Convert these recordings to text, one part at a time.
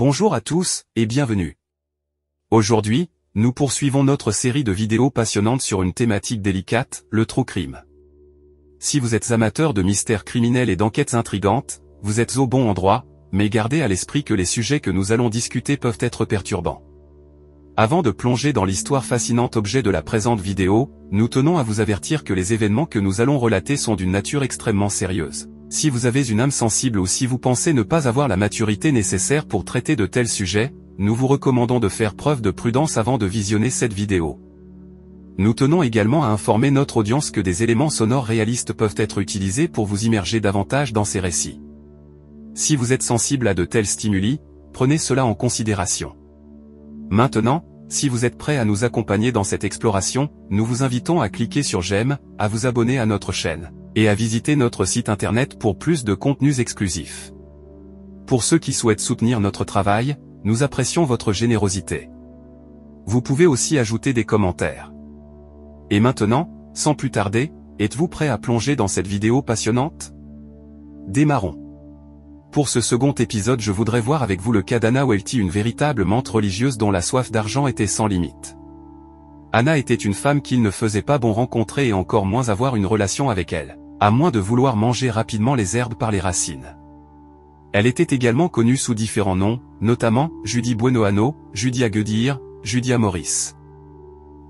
Bonjour à tous, et bienvenue. Aujourd'hui, nous poursuivons notre série de vidéos passionnantes sur une thématique délicate, le true crime. Si vous êtes amateur de mystères criminels et d'enquêtes intrigantes, vous êtes au bon endroit, mais gardez à l'esprit que les sujets que nous allons discuter peuvent être perturbants. Avant de plonger dans l'histoire fascinante objet de la présente vidéo, nous tenons à vous avertir que les événements que nous allons relater sont d'une nature extrêmement sérieuse. Si vous avez une âme sensible ou si vous pensez ne pas avoir la maturité nécessaire pour traiter de tels sujets, nous vous recommandons de faire preuve de prudence avant de visionner cette vidéo. Nous tenons également à informer notre audience que des éléments sonores réalistes peuvent être utilisés pour vous immerger davantage dans ces récits. Si vous êtes sensible à de tels stimuli, prenez cela en considération. Maintenant, si vous êtes prêt à nous accompagner dans cette exploration, nous vous invitons à cliquer sur j'aime, à vous abonner à notre chaîne et à visiter notre site internet pour plus de contenus exclusifs. Pour ceux qui souhaitent soutenir notre travail, nous apprécions votre générosité. Vous pouvez aussi ajouter des commentaires. Et maintenant, sans plus tarder, êtes-vous prêt à plonger dans cette vidéo passionnante? Démarrons. Pour ce second épisode, je voudrais voir avec vous le cas d'Anna Welty, une véritable mante religieuse dont la soif d'argent était sans limite. Anna était une femme qu'il ne faisait pas bon rencontrer et encore moins avoir une relation avec elle, à moins de vouloir manger rapidement les herbes par les racines. Elle était également connue sous différents noms, notamment Judy Buenoano, Judias Goodyear, Judias Morris.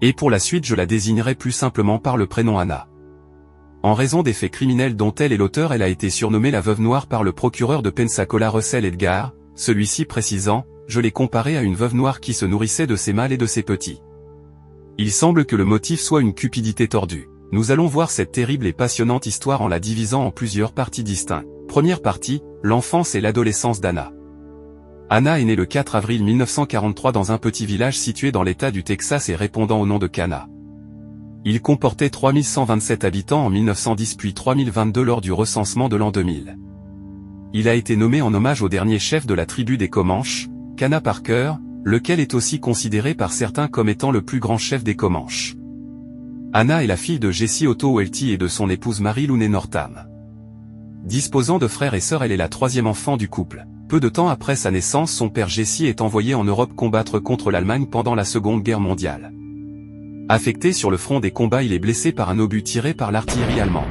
Et pour la suite je la désignerai plus simplement par le prénom Anna. En raison des faits criminels dont elle est l'auteur, elle a été surnommée la veuve noire par le procureur de Pensacola Russell Edgar, celui-ci précisant « Je l'ai comparée à une veuve noire qui se nourrissait de ses mâles et de ses petits ». Il semble que le motif soit une cupidité tordue. Nous allons voir cette terrible et passionnante histoire en la divisant en plusieurs parties distinctes. Première partie, l'enfance et l'adolescence d'Anna. Anna est née le 4 avril 1943 dans un petit village situé dans l'état du Texas et répondant au nom de Cana. Il comportait 3127 habitants en 1910 puis 3022 lors du recensement de l'an 2000. Il a été nommé en hommage au dernier chef de la tribu des Comanches, Cana Parker, lequel est aussi considéré par certains comme étant le plus grand chef des Comanches. Anna est la fille de Jesse Otto Welty et de son épouse Marie Looney Northam. Disposant de frères et sœurs, elle est la troisième enfant du couple. Peu de temps après sa naissance, son père Jesse est envoyé en Europe combattre contre l'Allemagne pendant la Seconde Guerre mondiale. Affecté sur le front des combats, il est blessé par un obus tiré par l'artillerie allemande.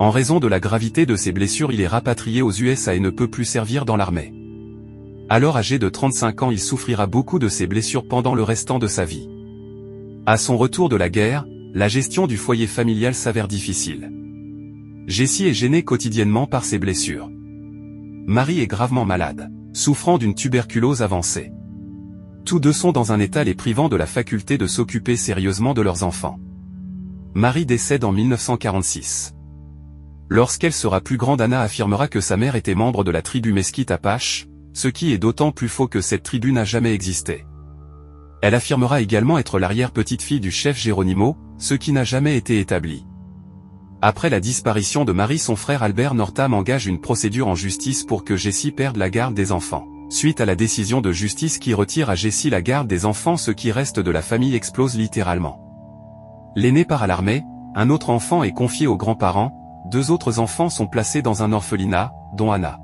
En raison de la gravité de ses blessures, il est rapatrié aux USA et ne peut plus servir dans l'armée. Alors âgé de 35 ans, il souffrira beaucoup de ses blessures pendant le restant de sa vie. À son retour de la guerre, la gestion du foyer familial s'avère difficile. Jesse est gêné quotidiennement par ses blessures. Marie est gravement malade, souffrant d'une tuberculose avancée. Tous deux sont dans un état les privant de la faculté de s'occuper sérieusement de leurs enfants. Marie décède en 1946. Lorsqu'elle sera plus grande, Anna affirmera que sa mère était membre de la tribu mesquite Apache, ce qui est d'autant plus faux que cette tribu n'a jamais existé. Elle affirmera également être l'arrière-petite-fille du chef Geronimo, ce qui n'a jamais été établi. Après la disparition de Marie, son frère Albert Nortam engage une procédure en justice pour que Jesse perde la garde des enfants. Suite à la décision de justice qui retire à Jesse la garde des enfants, ce qui reste de la famille explose littéralement. L'aîné part à l'armée, un autre enfant est confié aux grands-parents, deux autres enfants sont placés dans un orphelinat, dont Anna.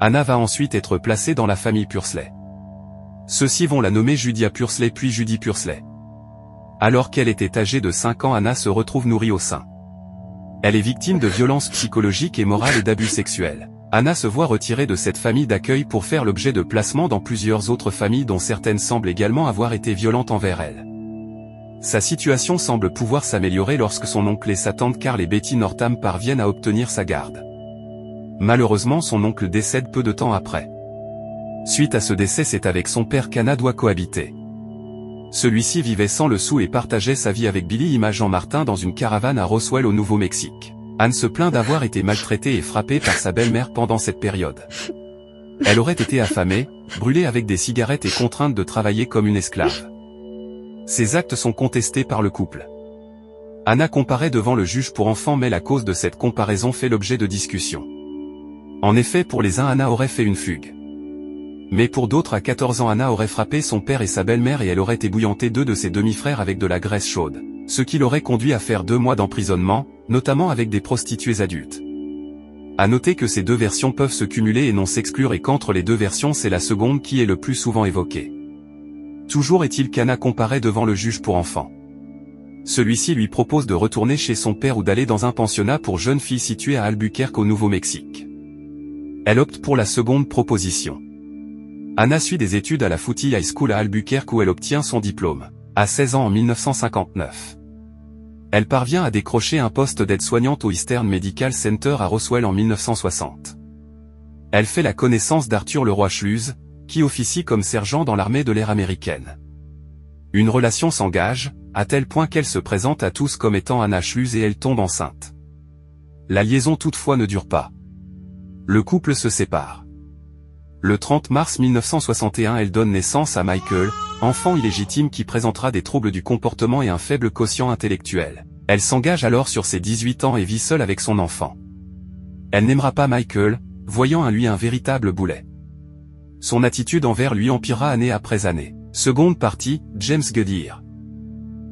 Anna va ensuite être placée dans la famille Pursley. Ceux-ci vont la nommer Judias Pursley puis Judy Pursley. Alors qu'elle était âgée de 5 ans, Anna se retrouve nourrie au sein. Elle est victime de violences psychologiques et morales et d'abus sexuels. Anna se voit retirée de cette famille d'accueil pour faire l'objet de placements dans plusieurs autres familles dont certaines semblent également avoir été violentes envers elle. Sa situation semble pouvoir s'améliorer lorsque son oncle et sa tante Carl et Betty Northam parviennent à obtenir sa garde. Malheureusement, son oncle décède peu de temps après. Suite à ce décès, c'est avec son père qu'Anna doit cohabiter. Celui-ci vivait sans le sou et partageait sa vie avec Billy Image Jean-Martin dans une caravane à Roswell au Nouveau-Mexique. Anne se plaint d'avoir été maltraitée et frappée par sa belle-mère pendant cette période. Elle aurait été affamée, brûlée avec des cigarettes et contrainte de travailler comme une esclave. Ces actes sont contestés par le couple. Anna comparaît devant le juge pour enfants, mais la cause de cette comparaison fait l'objet de discussions. En effet, pour les uns, Anna aurait fait une fugue. Mais pour d'autres, à 14 ans, Anna aurait frappé son père et sa belle-mère et elle aurait ébouillanté deux de ses demi-frères avec de la graisse chaude, ce qui l'aurait conduit à faire 2 mois d'emprisonnement, notamment avec des prostituées adultes. À noter que ces deux versions peuvent se cumuler et non s'exclure et qu'entre les deux versions c'est la seconde qui est le plus souvent évoquée. Toujours est-il qu'Anna comparaît devant le juge pour enfants. Celui-ci lui propose de retourner chez son père ou d'aller dans un pensionnat pour jeunes filles situé à Albuquerque au Nouveau-Mexique. Elle opte pour la seconde proposition. Anna suit des études à la Footy High School à Albuquerque où elle obtient son diplôme, à 16 ans en 1959. Elle parvient à décrocher un poste d'aide-soignante au Eastern Medical Center à Roswell en 1960. Elle fait la connaissance d'Arthur Leroy Schluse, qui officie comme sergent dans l'armée de l'air américaine. Une relation s'engage, à tel point qu'elle se présente à tous comme étant Anna Schluse et elle tombe enceinte. La liaison toutefois ne dure pas. Le couple se sépare. Le 30 mars 1961, elle donne naissance à Michael, enfant illégitime qui présentera des troubles du comportement et un faible quotient intellectuel. Elle s'engage alors sur ses 18 ans et vit seule avec son enfant. Elle n'aimera pas Michael, voyant en lui un véritable boulet. Son attitude envers lui empira année après année. Seconde partie, James Goodyear.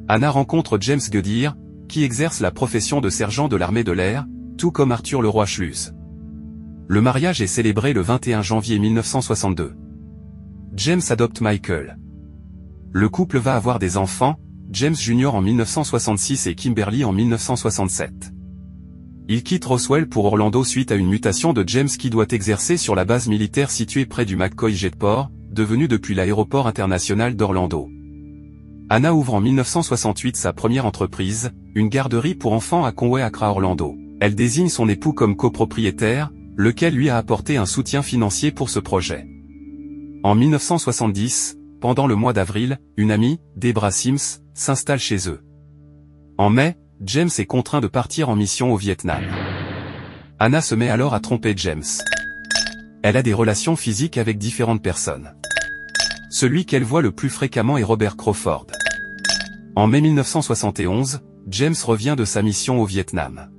Anna rencontre James Goodyear, qui exerce la profession de sergent de l'armée de l'air, tout comme Arthur Leroy Schluse. Le mariage est célébré le 21 janvier 1962. James adopte Michael. Le couple va avoir des enfants, James Jr. en 1966 et Kimberly en 1967. Il quitte Roswell pour Orlando suite à une mutation de James qui doit exercer sur la base militaire située près du McCoy Jetport, devenue depuis l'aéroport international d'Orlando. Anna ouvre en 1968 sa première entreprise, une garderie pour enfants à Conway, Accra, Orlando. Elle désigne son époux comme copropriétaire, lequel lui a apporté un soutien financier pour ce projet. En 1970, pendant le mois d'avril, une amie, Debra Sims, s'installe chez eux. En mai, James est contraint de partir en mission au Vietnam. Anna se met alors à tromper James. Elle a des relations physiques avec différentes personnes. Celui qu'elle voit le plus fréquemment est Robert Crawford. En mai 1971, James revient de sa mission au Vietnam.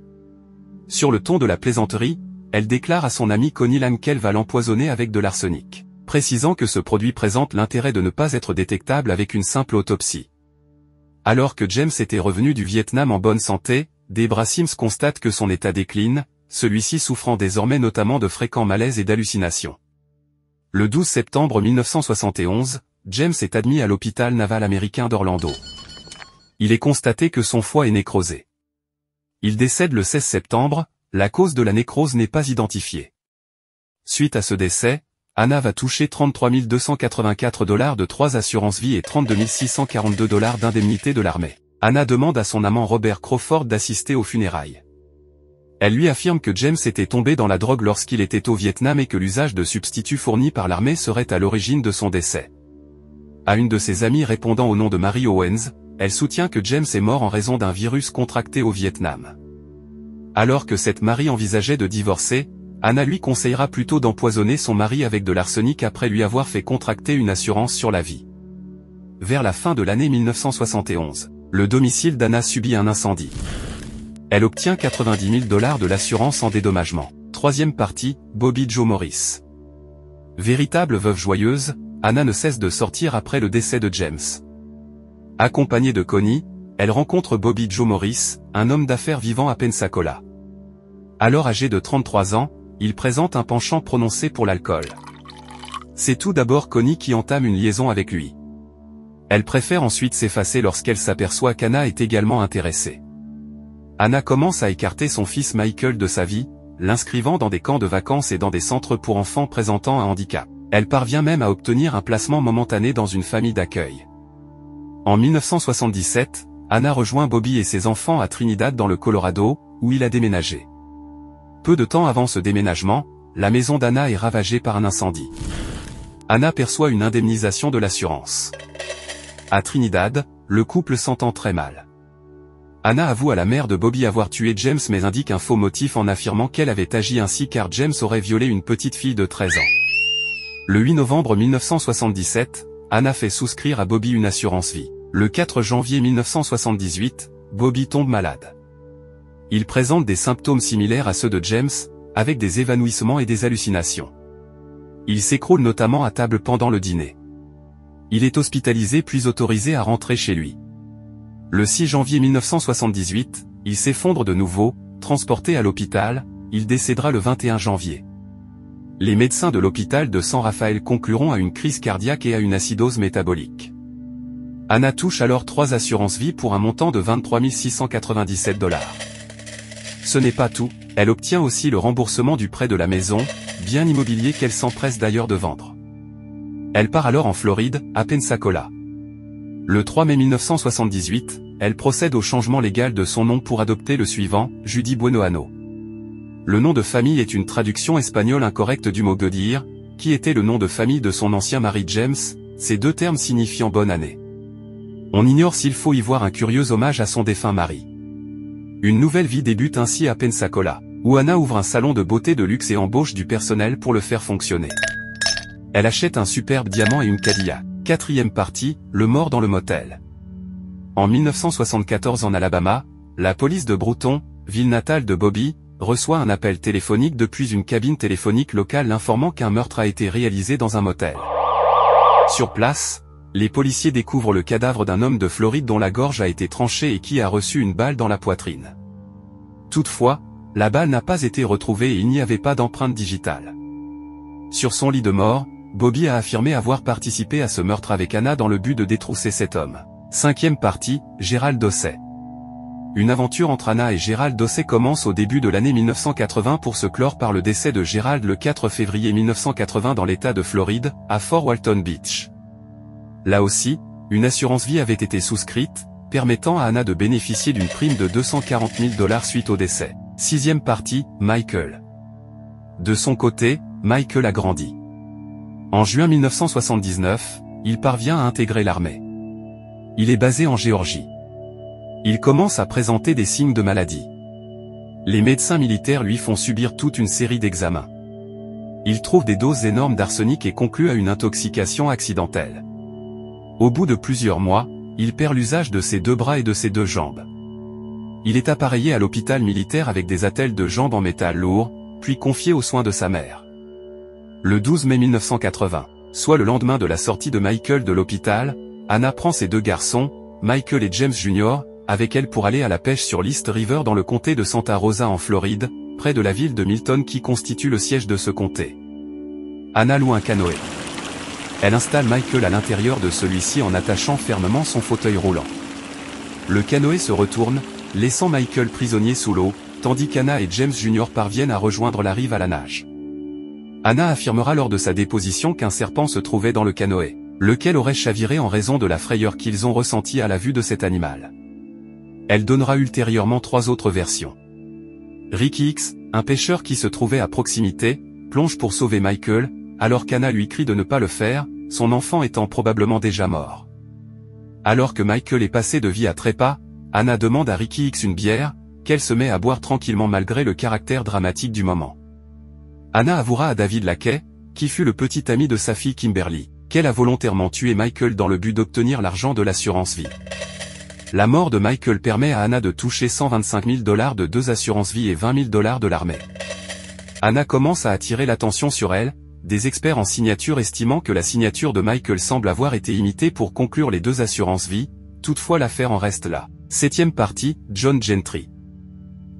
Sur le ton de la plaisanterie, elle déclare à son amie Connie Lam qu'elle va l'empoisonner avec de l'arsenic, précisant que ce produit présente l'intérêt de ne pas être détectable avec une simple autopsie. Alors que James était revenu du Vietnam en bonne santé, Debra Sims constate que son état décline, celui-ci souffrant désormais notamment de fréquents malaises et d'hallucinations. Le 12 septembre 1971, James est admis à l'hôpital naval américain d'Orlando. Il est constaté que son foie est nécrosé. Il décède le 16 septembre, la cause de la nécrose n'est pas identifiée. Suite à ce décès, Anna va toucher 33 284 $ de 3 assurances-vie et 32 642 $ d'indemnité de l'armée. Anna demande à son amant Robert Crawford d'assister aux funérailles. Elle lui affirme que James était tombé dans la drogue lorsqu'il était au Vietnam et que l'usage de substituts fournis par l'armée serait à l'origine de son décès. À une de ses amies répondant au nom de Mary Owens, elle soutient que James est mort en raison d'un virus contracté au Vietnam. Alors que cette Marie envisageait de divorcer, Anna lui conseillera plutôt d'empoisonner son mari avec de l'arsenic après lui avoir fait contracter une assurance sur la vie. Vers la fin de l'année 1971, le domicile d'Anna subit un incendie. Elle obtient 90 000 $ de l'assurance en dédommagement. Troisième partie, Bobby Joe Morris. Véritable veuve joyeuse, Anna ne cesse de sortir après le décès de James. Accompagnée de Connie, elle rencontre Bobby Joe Morris, un homme d'affaires vivant à Pensacola. Alors âgé de 33 ans, il présente un penchant prononcé pour l'alcool. C'est tout d'abord Connie qui entame une liaison avec lui. Elle préfère ensuite s'effacer lorsqu'elle s'aperçoit qu'Anna est également intéressée. Anna commence à écarter son fils Michael de sa vie, l'inscrivant dans des camps de vacances et dans des centres pour enfants présentant un handicap. Elle parvient même à obtenir un placement momentané dans une famille d'accueil. En 1977, Anna rejoint Bobby et ses enfants à Trinidad dans le Colorado, où il a déménagé. Peu de temps avant ce déménagement, la maison d'Anna est ravagée par un incendie. Anna perçoit une indemnisation de l'assurance. À Trinidad, le couple s'entend très mal. Anna avoue à la mère de Bobby avoir tué James mais indique un faux motif en affirmant qu'elle avait agi ainsi car James aurait violé une petite fille de 13 ans. Le 8 novembre 1977, Anna fait souscrire à Bobby une assurance vie. Le 4 janvier 1978, Bobby tombe malade. Il présente des symptômes similaires à ceux de James, avec des évanouissements et des hallucinations. Il s'écroule notamment à table pendant le dîner. Il est hospitalisé puis autorisé à rentrer chez lui. Le 6 janvier 1978, il s'effondre de nouveau, transporté à l'hôpital, il décédera le 21 janvier. Les médecins de l'hôpital de San Rafael concluront à une crise cardiaque et à une acidose métabolique. Anna touche alors 3 assurances-vie pour un montant de 23 697 $. Ce n'est pas tout, elle obtient aussi le remboursement du prêt de la maison, bien immobilier qu'elle s'empresse d'ailleurs de vendre. Elle part alors en Floride, à Pensacola. Le 3 mai 1978, elle procède au changement légal de son nom pour adopter le suivant, Judy Buenoano. Le nom de famille est une traduction espagnole incorrecte du mot Goodyear, qui était le nom de famille de son ancien mari James, ces deux termes signifiant bonne année. On ignore s'il faut y voir un curieux hommage à son défunt mari. Une nouvelle vie débute ainsi à Pensacola, où Anna ouvre un salon de beauté de luxe et embauche du personnel pour le faire fonctionner. Elle achète un superbe diamant et une Cadillac. Quatrième partie, le mort dans le motel. En 1974 en Alabama, la police de Brewton, ville natale de Bobby, reçoit un appel téléphonique depuis une cabine téléphonique locale informant qu'un meurtre a été réalisé dans un motel. Sur place, les policiers découvrent le cadavre d'un homme de Floride dont la gorge a été tranchée et qui a reçu une balle dans la poitrine. Toutefois, la balle n'a pas été retrouvée et il n'y avait pas d'empreinte digitale. Sur son lit de mort, Bobby a affirmé avoir participé à ce meurtre avec Anna dans le but de détrousser cet homme. Cinquième partie, Gérald Dosset. Une aventure entre Anna et Gérald Dosset commence au début de l'année 1980 pour se clore par le décès de Gérald le 4 février 1980 dans l'état de Floride, à Fort Walton Beach. Là aussi, une assurance-vie avait été souscrite, permettant à Anna de bénéficier d'une prime de 240 000 $ suite au décès. Sixième partie, Michael. De son côté, Michael a grandi. En juin 1979, il parvient à intégrer l'armée. Il est basé en Géorgie. Il commence à présenter des signes de maladie. Les médecins militaires lui font subir toute une série d'examens. Il trouve des doses énormes d'arsenic et conclut à une intoxication accidentelle. Au bout de plusieurs mois, il perd l'usage de ses 2 bras et de ses 2 jambes. Il est appareillé à l'hôpital militaire avec des attelles de jambes en métal lourd, puis confié aux soins de sa mère. Le 12 mai 1980, soit le lendemain de la sortie de Michael de l'hôpital, Anna prend ses 2 garçons, Michael et James Jr., avec elle pour aller à la pêche sur l'East River dans le comté de Santa Rosa en Floride, près de la ville de Milton qui constitue le siège de ce comté. Anna loue un canoë. Elle installe Michael à l'intérieur de celui-ci en attachant fermement son fauteuil roulant. Le canoë se retourne, laissant Michael prisonnier sous l'eau, tandis qu'Anna et James Jr. parviennent à rejoindre la rive à la nage. Anna affirmera lors de sa déposition qu'un serpent se trouvait dans le canoë, lequel aurait chaviré en raison de la frayeur qu'ils ont ressentie à la vue de cet animal. Elle donnera ultérieurement 3 autres versions. Ricky X, un pêcheur qui se trouvait à proximité, plonge pour sauver Michael, alors qu'Anna lui crie de ne pas le faire, son enfant étant probablement déjà mort. Alors que Michael est passé de vie à trépas, Anna demande à Ricky X une bière, qu'elle se met à boire tranquillement malgré le caractère dramatique du moment. Anna avouera à David Laquet, qui fut le petit ami de sa fille Kimberly, qu'elle a volontairement tué Michael dans le but d'obtenir l'argent de l'assurance vie. La mort de Michael permet à Anna de toucher 125 000 $ de 2 assurances vie et 20 000 $ de l'armée. Anna commence à attirer l'attention sur elle, des experts en signature estimant que la signature de Michael semble avoir été imitée pour conclure les 2 assurances-vie, toutefois l'affaire en reste là. Septième partie, John Gentry.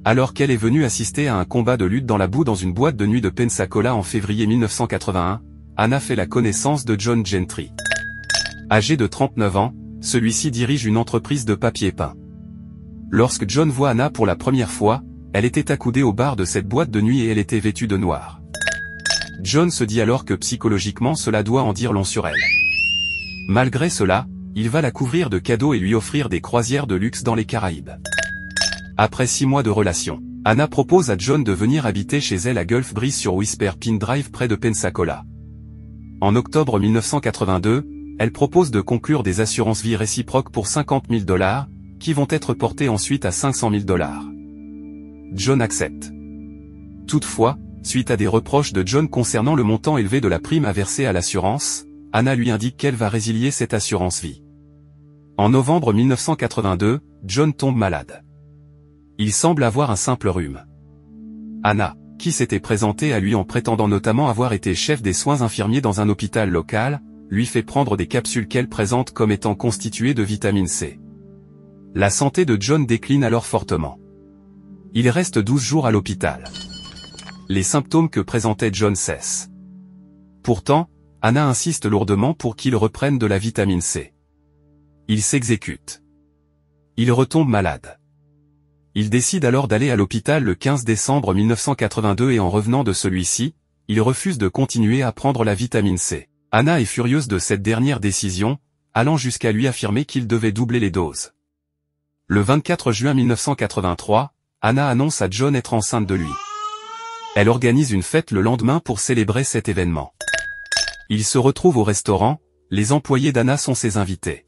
Alors qu'elle est venue assister à un combat de lutte dans la boue dans une boîte de nuit de Pensacola en février 1981, Anna fait la connaissance de John Gentry. Âgé de 39 ans, celui-ci dirige une entreprise de papier peint. Lorsque John voit Anna pour la première fois, elle était accoudée au bar de cette boîte de nuit et elle était vêtue de noir. John se dit alors que psychologiquement cela doit en dire long sur elle. Malgré cela, il va la couvrir de cadeaux et lui offrir des croisières de luxe dans les Caraïbes. Après 6 mois de relation, Anna propose à John de venir habiter chez elle à Gulf Breeze sur Whisper Pin Drive près de Pensacola. En octobre 1982, elle propose de conclure des assurances-vie réciproques pour 50 000 $, qui vont être portées ensuite à 500 000 $. John accepte. Toutefois, suite à des reproches de John concernant le montant élevé de la prime à verser à l'assurance, Anna lui indique qu'elle va résilier cette assurance-vie. En novembre 1982, John tombe malade. Il semble avoir un simple rhume. Anna, qui s'était présentée à lui en prétendant notamment avoir été chef des soins infirmiers dans un hôpital local, lui fait prendre des capsules qu'elle présente comme étant constituées de vitamine C. La santé de John décline alors fortement. Il reste 12 jours à l'hôpital. les symptômes que présentait John cessent. Pourtant, Anna insiste lourdement pour qu'il reprenne de la vitamine C. Il s'exécute. Il retombe malade. Il décide alors d'aller à l'hôpital le 15 décembre 1982 et en revenant de celui-ci, il refuse de continuer à prendre la vitamine C. Anna est furieuse de cette dernière décision, allant jusqu'à lui affirmer qu'il devait doubler les doses. Le 24 juin 1983, Anna annonce à John être enceinte de lui. Elle organise une fête le lendemain pour célébrer cet événement. Ils se retrouvent au restaurant, les employés d'Anna sont ses invités.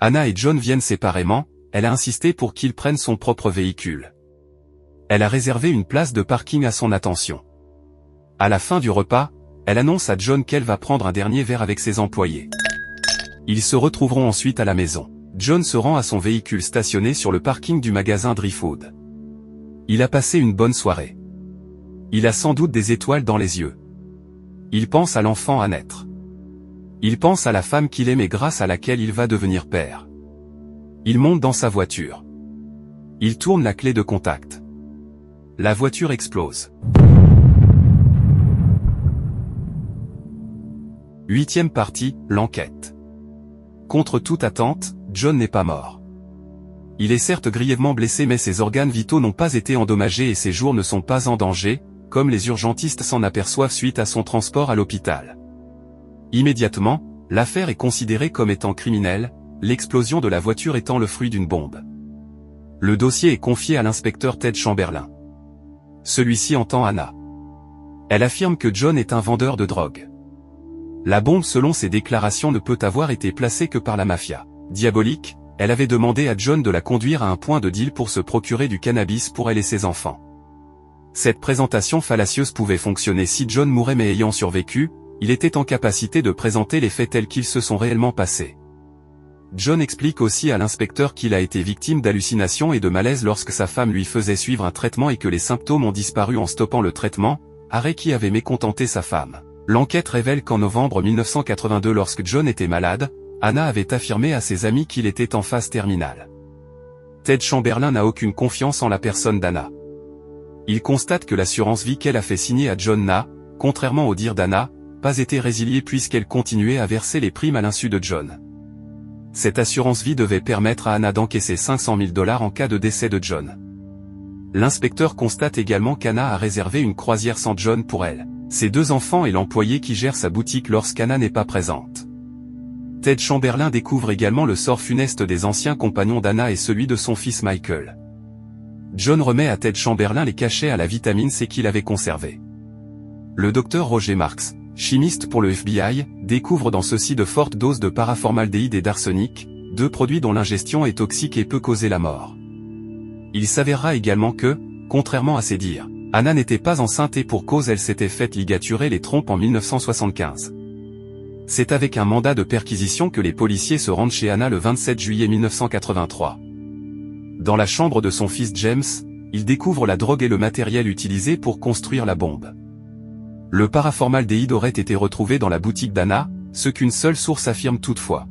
Anna et John viennent séparément, elle a insisté pour qu'il prenne son propre véhicule. Elle a réservé une place de parking à son attention. À la fin du repas, elle annonce à John qu'elle va prendre un dernier verre avec ses employés. Ils se retrouveront ensuite à la maison. John se rend à son véhicule stationné sur le parking du magasin Dryfood. Il a passé une bonne soirée. Il a sans doute des étoiles dans les yeux. Il pense à l'enfant à naître. Il pense à la femme qu'il aime et grâce à laquelle il va devenir père. Il monte dans sa voiture. Il tourne la clé de contact. La voiture explose. 8e partie, l'enquête. Contre toute attente, John n'est pas mort. Il est certes grièvement blessé mais ses organes vitaux n'ont pas été endommagés et ses jours ne sont pas en danger, comme les urgentistes s'en aperçoivent suite à son transport à l'hôpital. Immédiatement, l'affaire est considérée comme étant criminelle, l'explosion de la voiture étant le fruit d'une bombe. Le dossier est confié à l'inspecteur Ted Chamberlain. Celui-ci entend Anna. Elle affirme que John est un vendeur de drogue. La bombe, selon ses déclarations, ne peut avoir été placée que par la mafia. Diabolique, elle avait demandé à John de la conduire à un point de deal pour se procurer du cannabis pour elle et ses enfants. Cette présentation fallacieuse pouvait fonctionner si John mourait, mais ayant survécu, il était en capacité de présenter les faits tels qu'ils se sont réellement passés. John explique aussi à l'inspecteur qu'il a été victime d'hallucinations et de malaise lorsque sa femme lui faisait suivre un traitement et que les symptômes ont disparu en stoppant le traitement, arrêt qui avait mécontenté sa femme. L'enquête révèle qu'en novembre 1982, lorsque John était malade, Anna avait affirmé à ses amis qu'il était en phase terminale. Ted Chamberlain n'a aucune confiance en la personne d'Anna. Il constate que l'assurance vie qu'elle a fait signer à John n'a, contrairement au dire d'Anna, pas été résiliée puisqu'elle continuait à verser les primes à l'insu de John. Cette assurance vie devait permettre à Anna d'encaisser $500 000 en cas de décès de John. L'inspecteur constate également qu'Anna a réservé une croisière sans John pour elle, ses deux enfants et l'employé qui gère sa boutique lorsqu'Anna n'est pas présente. Ted Chamberlain découvre également le sort funeste des anciens compagnons d'Anna et celui de son fils Michael. John remet à Ted Chamberlain les cachets à la vitamine C qu'il avait conservés. Le docteur Roger Marks, chimiste pour le FBI, découvre dans ceux-ci de fortes doses de paraformaldéhyde et d'arsenic, deux produits dont l'ingestion est toxique et peut causer la mort. Il s'avérera également que, contrairement à ses dires, Anna n'était pas enceinte et pour cause elle s'était faite ligaturer les trompes en 1975. C'est avec un mandat de perquisition que les policiers se rendent chez Anna le 27 juillet 1983. Dans la chambre de son fils James, ils découvrent la drogue et le matériel utilisé pour construire la bombe. Le paraformaldéhyde aurait été retrouvé dans la boutique d'Anna, ce qu'une seule source affirme toutefois.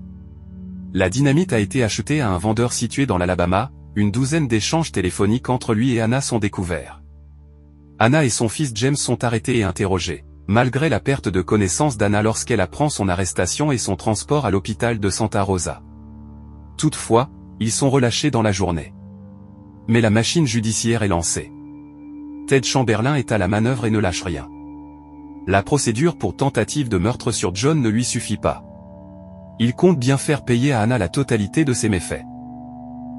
La dynamite a été achetée à un vendeur situé dans l'Alabama, une douzaine d'échanges téléphoniques entre lui et Anna sont découverts. Anna et son fils James sont arrêtés et interrogés, malgré la perte de connaissance d'Anna lorsqu'elle apprend son arrestation et son transport à l'hôpital de Santa Rosa. Toutefois, ils sont relâchés dans la journée. Mais la machine judiciaire est lancée. Ted Chamberlain est à la manœuvre et ne lâche rien. La procédure pour tentative de meurtre sur John ne lui suffit pas. Il compte bien faire payer à Anna la totalité de ses méfaits.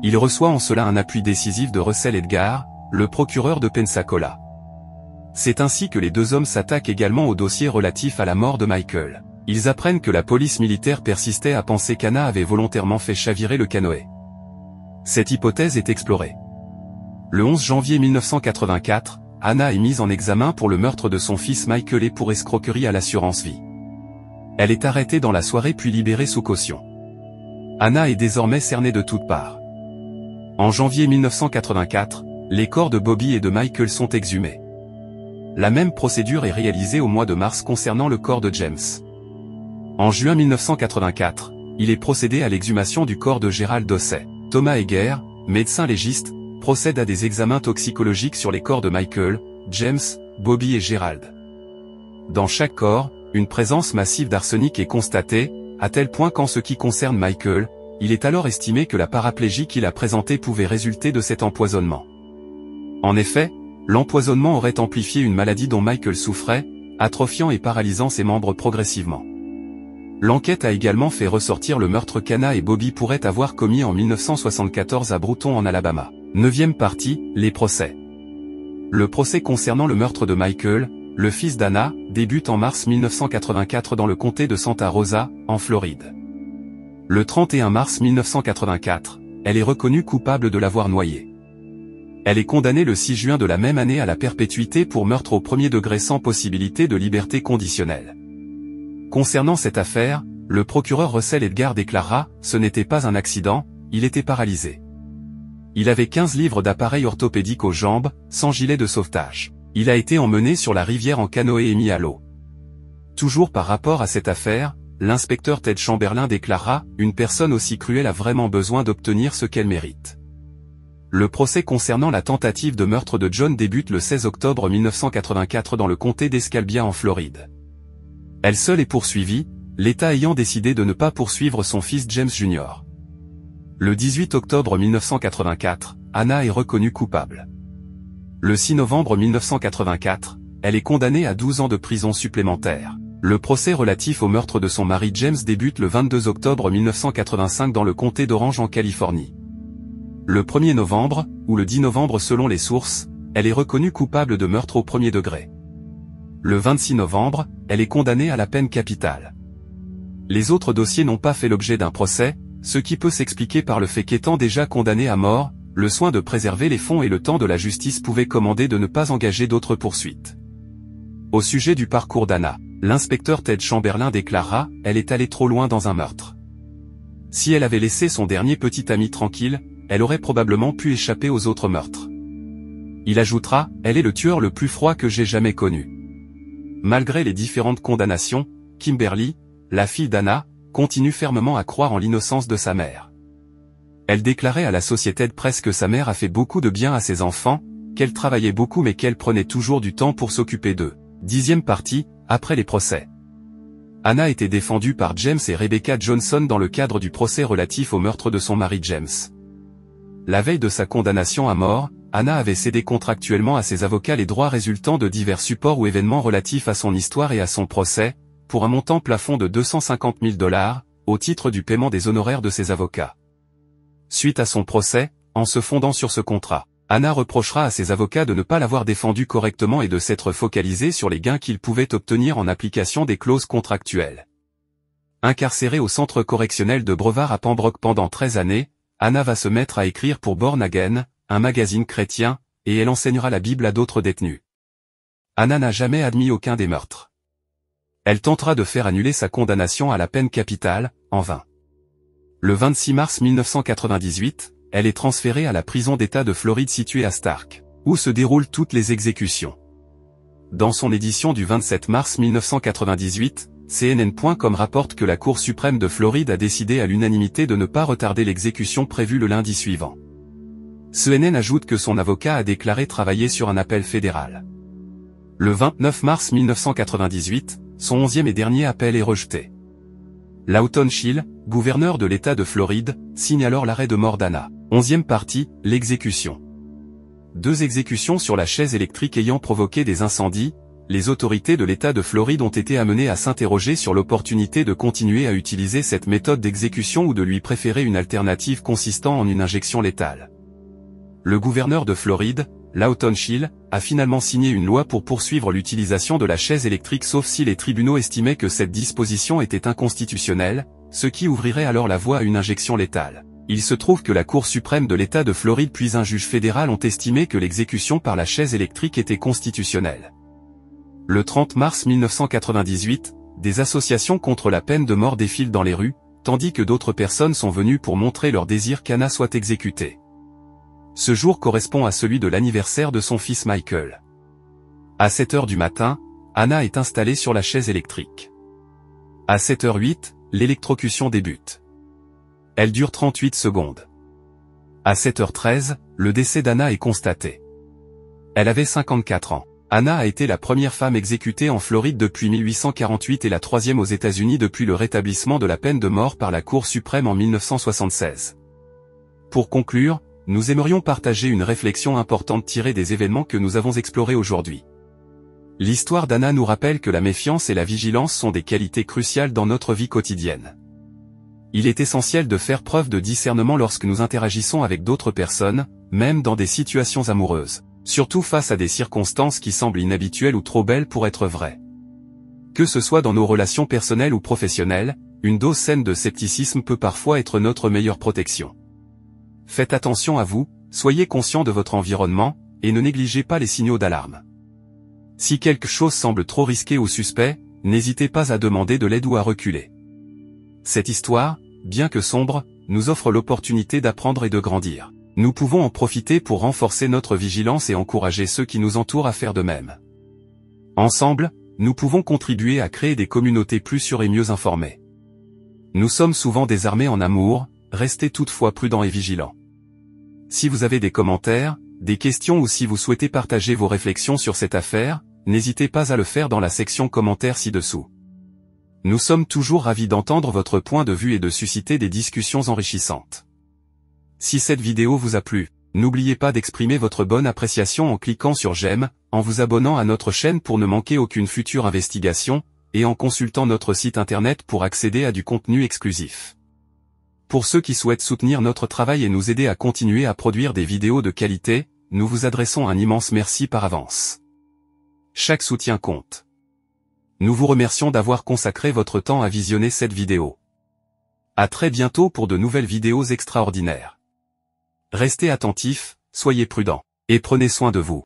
Il reçoit en cela un appui décisif de Russell Edgar, le procureur de Pensacola. C'est ainsi que les deux hommes s'attaquent également au dossier relatif à la mort de Michael. Ils apprennent que la police militaire persistait à penser qu'Anna avait volontairement fait chavirer le canoë. Cette hypothèse est explorée. Le 11 janvier 1984, Anna est mise en examen pour le meurtre de son fils Michael et pour escroquerie à l'assurance vie. Elle est arrêtée dans la soirée puis libérée sous caution. Anna est désormais cernée de toutes parts. En janvier 1984, les corps de Bobby et de Michael sont exhumés. La même procédure est réalisée au mois de mars concernant le corps de James. En juin 1984, il est procédé à l'exhumation du corps de Gérald Dosset. Thomas Heger, médecin légiste, procède à des examens toxicologiques sur les corps de Michael, James, Bobby et Gérald. Dans chaque corps, une présence massive d'arsenic est constatée, à tel point qu'en ce qui concerne Michael, il est alors estimé que la paraplégie qu'il a présentée pouvait résulter de cet empoisonnement. En effet, l'empoisonnement aurait amplifié une maladie dont Michael souffrait, atrophiant et paralysant ses membres progressivement. L'enquête a également fait ressortir le meurtre qu'Anna et Bobby pourraient avoir commis en 1974 à Bruton en Alabama. 9e partie, les procès. Le procès concernant le meurtre de Michael, le fils d'Anna, débute en mars 1984 dans le comté de Santa Rosa, en Floride. Le 31 mars 1984, elle est reconnue coupable de l'avoir noyé. Elle est condamnée le 6 juin de la même année à la perpétuité pour meurtre au premier degré sans possibilité de liberté conditionnelle. Concernant cette affaire, le procureur Russell Edgar déclara « Ce n'était pas un accident, il était paralysé. Il avait 15 livres d'appareil orthopédique aux jambes, sans gilet de sauvetage. Il a été emmené sur la rivière en canoë et mis à l'eau. » Toujours par rapport à cette affaire, l'inspecteur Ted Chamberlain déclara « Une personne aussi cruelle a vraiment besoin d'obtenir ce qu'elle mérite. » Le procès concernant la tentative de meurtre de John débute le 16 octobre 1984 dans le comté d'Escalbia en Floride. Elle seule est poursuivie, l'État ayant décidé de ne pas poursuivre son fils James Jr. Le 18 octobre 1984, Anna est reconnue coupable. Le 6 novembre 1984, elle est condamnée à 12 ans de prison supplémentaire. Le procès relatif au meurtre de son mari James débute le 22 octobre 1985 dans le comté d'Orange en Californie. Le 1er novembre, ou le 10 novembre selon les sources, elle est reconnue coupable de meurtre au premier degré. Le 26 novembre, elle est condamnée à la peine capitale. Les autres dossiers n'ont pas fait l'objet d'un procès, ce qui peut s'expliquer par le fait qu'étant déjà condamnée à mort, le soin de préserver les fonds et le temps de la justice pouvait commander de ne pas engager d'autres poursuites. Au sujet du parcours d'Anna, l'inspecteur Ted Chamberlain déclara « Elle est allée trop loin dans un meurtre. Si elle avait laissé son dernier petit ami tranquille, elle aurait probablement pu échapper aux autres meurtres. » Il ajoutera « Elle est le tueur le plus froid que j'ai jamais connu. » Malgré les différentes condamnations, Kimberly, la fille d'Anna, continue fermement à croire en l'innocence de sa mère. Elle déclarait à la Société de Presse que sa mère a fait beaucoup de bien à ses enfants, qu'elle travaillait beaucoup mais qu'elle prenait toujours du temps pour s'occuper d'eux. 10e partie, après les procès. Anna était défendue par James et Rebecca Johnson dans le cadre du procès relatif au meurtre de son mari James. La veille de sa condamnation à mort, Anna avait cédé contractuellement à ses avocats les droits résultant de divers supports ou événements relatifs à son histoire et à son procès, pour un montant plafond de 250 000 $, au titre du paiement des honoraires de ses avocats. Suite à son procès, en se fondant sur ce contrat, Anna reprochera à ses avocats de ne pas l'avoir défendu correctement et de s'être focalisé sur les gains qu'ils pouvaient obtenir en application des clauses contractuelles. Incarcérée au centre correctionnel de Brevard à Pembroke pendant 13 années, Anna va se mettre à écrire pour Born Again, un magazine chrétien, et elle enseignera la Bible à d'autres détenus. Anna n'a jamais admis aucun des meurtres. Elle tentera de faire annuler sa condamnation à la peine capitale, en vain. Le 26 mars 1998, elle est transférée à la prison d'État de Floride située à Stark, où se déroulent toutes les exécutions. Dans son édition du 27 mars 1998, CNN.com rapporte que la Cour suprême de Floride a décidé à l'unanimité de ne pas retarder l'exécution prévue le lundi suivant. CNN ajoute que son avocat a déclaré travailler sur un appel fédéral. Le 29 mars 1998, son 11e et dernier appel est rejeté. Lawton Chiles, gouverneur de l'État de Floride, signe alors l'arrêt de mort d'Anna. 11e partie, l'exécution. Deux exécutions sur la chaise électrique ayant provoqué des incendies, les autorités de l'État de Floride ont été amenées à s'interroger sur l'opportunité de continuer à utiliser cette méthode d'exécution ou de lui préférer une alternative consistant en une injection létale. Le gouverneur de Floride, Lawton Chiles, a finalement signé une loi pour poursuivre l'utilisation de la chaise électrique sauf si les tribunaux estimaient que cette disposition était inconstitutionnelle, ce qui ouvrirait alors la voie à une injection létale. Il se trouve que la Cour suprême de l'État de Floride puis un juge fédéral ont estimé que l'exécution par la chaise électrique était constitutionnelle. Le 30 mars 1998, des associations contre la peine de mort défilent dans les rues, tandis que d'autres personnes sont venues pour montrer leur désir qu'Anna soit exécutée. Ce jour correspond à celui de l'anniversaire de son fils Michael. À 7h du matin, Anna est installée sur la chaise électrique. À 7h08, l'électrocution débute. Elle dure 38 secondes. À 7h13, le décès d'Anna est constaté. Elle avait 54 ans. Anna a été la première femme exécutée en Floride depuis 1848 et la troisième aux États-Unis depuis le rétablissement de la peine de mort par la Cour suprême en 1976. Pour conclure, nous aimerions partager une réflexion importante tirée des événements que nous avons explorés aujourd'hui. L'histoire d'Anna nous rappelle que la méfiance et la vigilance sont des qualités cruciales dans notre vie quotidienne. Il est essentiel de faire preuve de discernement lorsque nous interagissons avec d'autres personnes, même dans des situations amoureuses. Surtout face à des circonstances qui semblent inhabituelles ou trop belles pour être vraies. Que ce soit dans nos relations personnelles ou professionnelles, une dose saine de scepticisme peut parfois être notre meilleure protection. Faites attention à vous, soyez conscient de votre environnement, et ne négligez pas les signaux d'alarme. Si quelque chose semble trop risqué ou suspect, n'hésitez pas à demander de l'aide ou à reculer. Cette histoire, bien que sombre, nous offre l'opportunité d'apprendre et de grandir. Nous pouvons en profiter pour renforcer notre vigilance et encourager ceux qui nous entourent à faire de même. Ensemble, nous pouvons contribuer à créer des communautés plus sûres et mieux informées. Nous sommes souvent désarmés en amour, restez toutefois prudents et vigilants. Si vous avez des commentaires, des questions ou si vous souhaitez partager vos réflexions sur cette affaire, n'hésitez pas à le faire dans la section commentaires ci-dessous. Nous sommes toujours ravis d'entendre votre point de vue et de susciter des discussions enrichissantes. Si cette vidéo vous a plu, n'oubliez pas d'exprimer votre bonne appréciation en cliquant sur j'aime, en vous abonnant à notre chaîne pour ne manquer aucune future investigation, et en consultant notre site internet pour accéder à du contenu exclusif. Pour ceux qui souhaitent soutenir notre travail et nous aider à continuer à produire des vidéos de qualité, nous vous adressons un immense merci par avance. Chaque soutien compte. Nous vous remercions d'avoir consacré votre temps à visionner cette vidéo. À très bientôt pour de nouvelles vidéos extraordinaires. Restez attentifs, soyez prudents, et prenez soin de vous.